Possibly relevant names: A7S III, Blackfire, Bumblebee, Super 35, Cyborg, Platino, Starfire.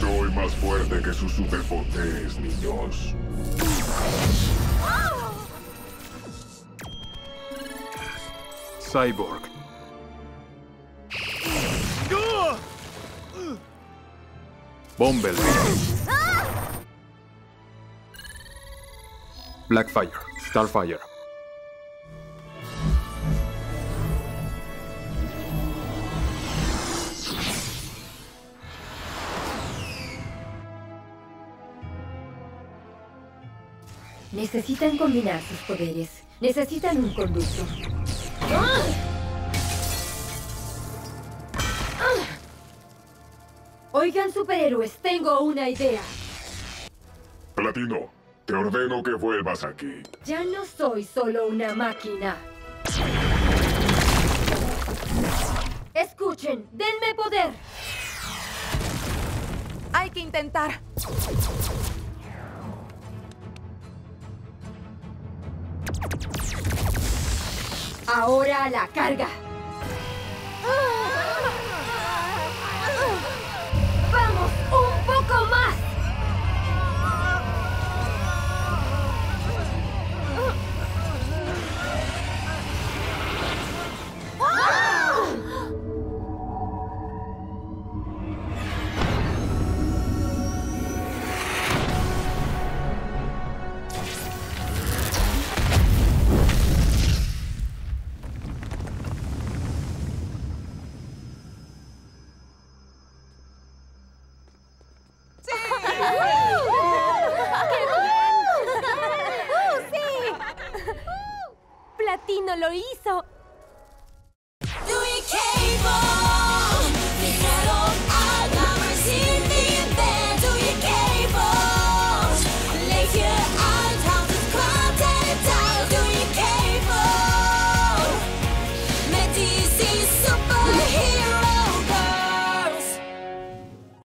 Soy más fuerte que sus superpoderes, niños. Cyborg. Bumblebee. Blackfire. Starfire. Necesitan combinar sus poderes. Necesitan un conducto. Oigan, superhéroes, tengo una idea. Platino, te ordeno que vuelvas aquí. Ya no soy solo una máquina. Escuchen, denme poder. Hay que intentar. Ahora a la carga. ¡Vamos, un poco más! ¡Platino lo hizo!